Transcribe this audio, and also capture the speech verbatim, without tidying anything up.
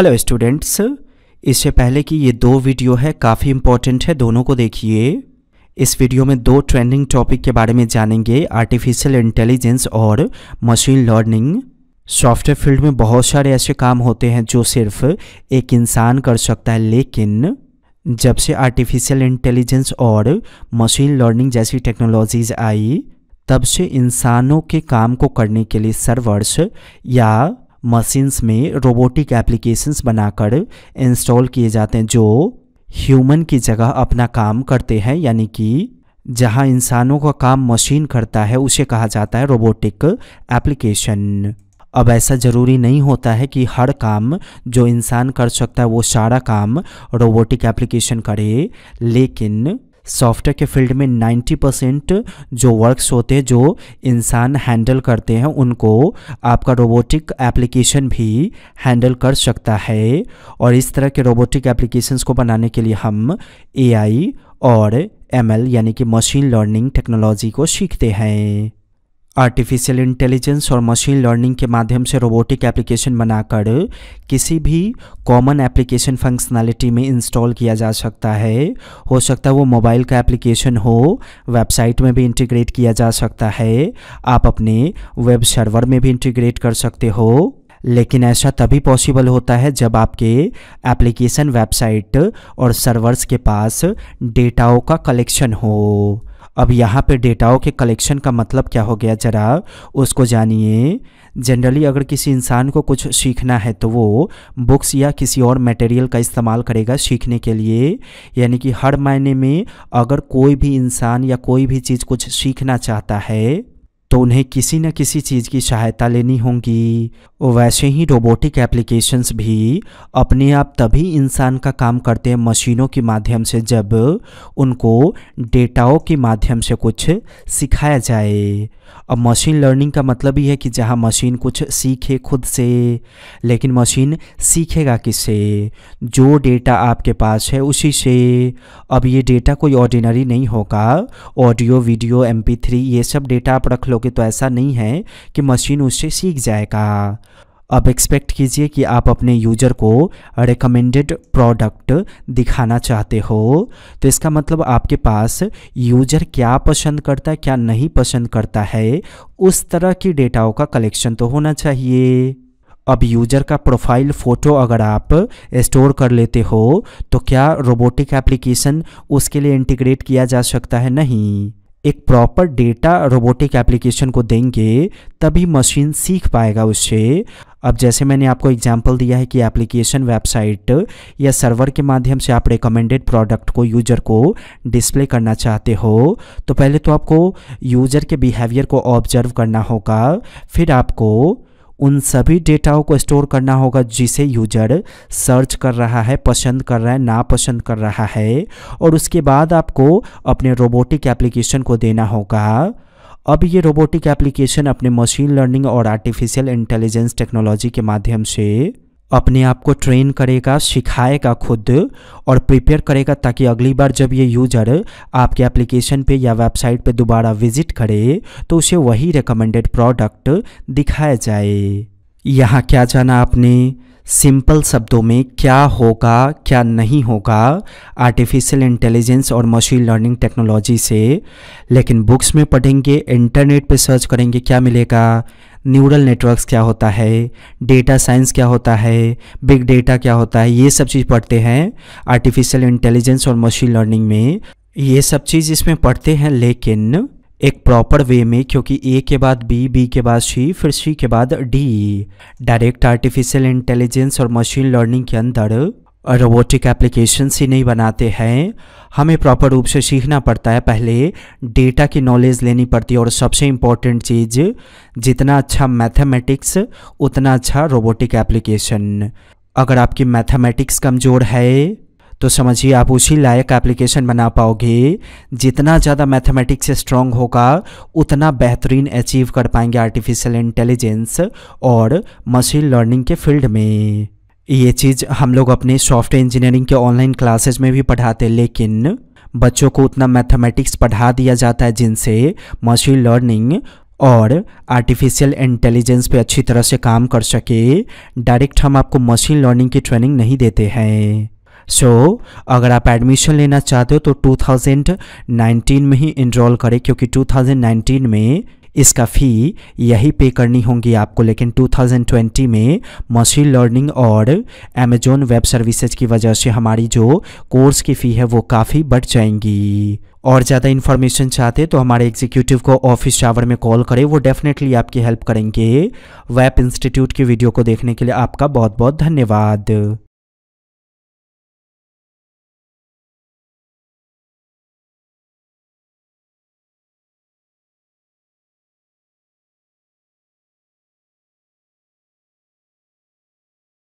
Hello students, इससे पहले कि ये दो वीडियो है काफ़ी इम्पोर्टेंट है, दोनों को देखिए। इस वीडियो में दो ट्रेंडिंग टॉपिक के बारे में जानेंगे, आर्टिफिशियल इंटेलिजेंस और मशीन लर्निंग। सॉफ्टवेयर फील्ड में बहुत सारे ऐसे काम होते हैं जो सिर्फ एक इंसान कर सकता है, लेकिन जब से आर्टिफिशियल इंटेलिजेंस और मशीन लर्निंग जैसी टेक्नोलॉजीज आई, तब से इंसानों के काम को करने के लिए सर्वर्स या मशीन्स में रोबोटिक एप्लीकेशंस बनाकर इंस्टॉल किए जाते हैं जो ह्यूमन की जगह अपना काम करते हैं। यानी कि जहां इंसानों का काम मशीन करता है उसे कहा जाता है रोबोटिक एप्लीकेशन। अब ऐसा ज़रूरी नहीं होता है कि हर काम जो इंसान कर सकता है वो सारा काम रोबोटिक एप्लीकेशन करे, लेकिन सॉफ्टवेयर के फील्ड में नब्बे परसेंट जो वर्क्स होते हैं जो इंसान हैंडल करते हैं उनको आपका रोबोटिक एप्लीकेशन भी हैंडल कर सकता है। और इस तरह के रोबोटिक एप्लीकेशंस को बनाने के लिए हम एआई और एमएल यानी कि मशीन लर्निंग टेक्नोलॉजी को सीखते हैं। आर्टिफिशियल इंटेलिजेंस और मशीन लर्निंग के माध्यम से रोबोटिक एप्लीकेशन बनाकर किसी भी कॉमन एप्लीकेशन फंक्शनैलिटी में इंस्टॉल किया जा सकता है। हो सकता है वो मोबाइल का एप्लीकेशन हो, वेबसाइट में भी इंटीग्रेट किया जा सकता है, आप अपने वेब सर्वर में भी इंटीग्रेट कर सकते हो। लेकिन ऐसा तभी पॉसिबल होता है जब आपके एप्लीकेशन, वेबसाइट और सर्वर्स के पास डेटाओं का कलेक्शन हो। अब यहाँ पे डेटाओं के कलेक्शन का मतलब क्या हो गया, जरा उसको जानिए। जनरली अगर किसी इंसान को कुछ सीखना है तो वो बुक्स या किसी और मटेरियल का इस्तेमाल करेगा सीखने के लिए। यानी कि हर मायने में अगर कोई भी इंसान या कोई भी चीज़ कुछ सीखना चाहता है तो उन्हें किसी न किसी चीज़ की सहायता लेनी होगी। वैसे ही रोबोटिक एप्लीकेशंस भी अपने आप तभी इंसान का काम करते हैं मशीनों के माध्यम से जब उनको डेटाओं के माध्यम से कुछ सिखाया जाए। अब मशीन लर्निंग का मतलब ये है कि जहाँ मशीन कुछ सीखे खुद से, लेकिन मशीन सीखेगा किससे? जो डेटा आपके पास है उसी से। अब ये डेटा कोई ऑर्डिनरी नहीं होगा, audio, video, M P three ये सब डेटा आप रख लो कि तो ऐसा नहीं है कि मशीन उससे सीख जाएगा। अब एक्सपेक्ट कीजिए कि आप अपने यूजर को रिकमेंडेड प्रोडक्ट दिखाना चाहते हो, तो इसका मतलब आपके पास यूजर क्या पसंद करता है, क्या नहीं पसंद करता है, उस तरह की डेटाओं का कलेक्शन तो होना चाहिए। अब यूजर का प्रोफाइल फ़ोटो अगर आप स्टोर कर लेते हो तो क्या रोबोटिक एप्लीकेशन उसके लिए इंटीग्रेट किया जा सकता है? नहीं। एक प्रॉपर डेटा रोबोटिक एप्लीकेशन को देंगे तभी मशीन सीख पाएगा उससे। अब जैसे मैंने आपको एग्जांपल दिया है कि एप्लीकेशन, वेबसाइट या सर्वर के माध्यम से आप रिकमेंडेड प्रोडक्ट को यूजर को डिस्प्ले करना चाहते हो, तो पहले तो आपको यूजर के बिहेवियर को ऑब्जर्व करना होगा, फिर आपको उन सभी डेटाओं को स्टोर करना होगा जिसे यूजर सर्च कर रहा है, पसंद कर रहा है, नापसंद कर रहा है, और उसके बाद आपको अपने रोबोटिक एप्लीकेशन को देना होगा। अब ये रोबोटिक एप्लीकेशन अपने मशीन लर्निंग और आर्टिफिशियल इंटेलिजेंस टेक्नोलॉजी के माध्यम से अपने आप को ट्रेन करेगा, सिखाएगा खुद और प्रिपेयर करेगा, ताकि अगली बार जब ये यूजर आपके एप्लीकेशन पे या वेबसाइट पे दोबारा विजिट करे तो उसे वही रिकमेंडेड प्रोडक्ट दिखाया जाए। यहाँ क्या जाना आपने, सिंपल शब्दों में क्या होगा क्या नहीं होगा आर्टिफिशियल इंटेलिजेंस और मशीन लर्निंग टेक्नोलॉजी से। लेकिन बुक्स में पढ़ेंगे, इंटरनेट पे सर्च करेंगे, क्या मिलेगा? न्यूरल नेटवर्क्स क्या होता है, डेटा साइंस क्या होता है, बिग डेटा क्या होता है, ये सब चीज़ पढ़ते हैं। आर्टिफिशियल इंटेलिजेंस और मशीन लर्निंग में ये सब चीज़ इसमें पढ़ते हैं, लेकिन एक प्रॉपर वे में, क्योंकि ए के बाद बी, बी के बाद सी, फिर सी के बाद डी। डायरेक्ट आर्टिफिशियल इंटेलिजेंस और मशीन लर्निंग के अंदर रोबोटिक एप्लीकेशंस ही नहीं बनाते हैं, हमें प्रॉपर रूप से सीखना पड़ता है। पहले डेटा की नॉलेज लेनी पड़ती है, और सबसे इम्पॉर्टेंट चीज़, जितना अच्छा मैथमेटिक्स उतना अच्छा रोबोटिक एप्लीकेशन। अगर आपकी मैथमेटिक्स कमज़ोर है तो समझिए आप उसी लायक एप्लीकेशन बना पाओगे। जितना ज़्यादा मैथमेटिक्स से स्ट्रॉन्ग होगा उतना बेहतरीन अचीव कर पाएंगे आर्टिफिशियल इंटेलिजेंस और मशीन लर्निंग के फील्ड में। ये चीज़ हम लोग अपने सॉफ्टवेयर इंजीनियरिंग के ऑनलाइन क्लासेस में भी पढ़ाते हैं, लेकिन बच्चों को उतना मैथमेटिक्स पढ़ा दिया जाता है जिनसे मशीन लर्निंग और आर्टिफिशियल इंटेलिजेंस पे अच्छी तरह से काम कर सके। डायरेक्ट हम आपको मशीन लर्निंग की ट्रेनिंग नहीं देते हैं। सो so, अगर आप एडमिशन लेना चाहते हो तो टू थाउजेंड नाइनटीन में ही इनरोल करें, क्योंकि टू थाउजेंड नाइनटीन में इसका फ़ी यही पे करनी होगी आपको। लेकिन टू थाउजेंड ट्वेंटी में मशीन लर्निंग और अमेजोन वेब सर्विसेज की वजह से हमारी जो कोर्स की फ़ी है वो काफ़ी बढ़ जाएंगी। और ज़्यादा इन्फॉर्मेशन चाहते तो हमारे एग्जीक्यूटिव को ऑफिस आवर में कॉल करें, वो डेफिनेटली आपकी हेल्प करेंगे। वैप इंस्टीट्यूट की वीडियो को देखने के लिए आपका बहुत बहुत धन्यवाद।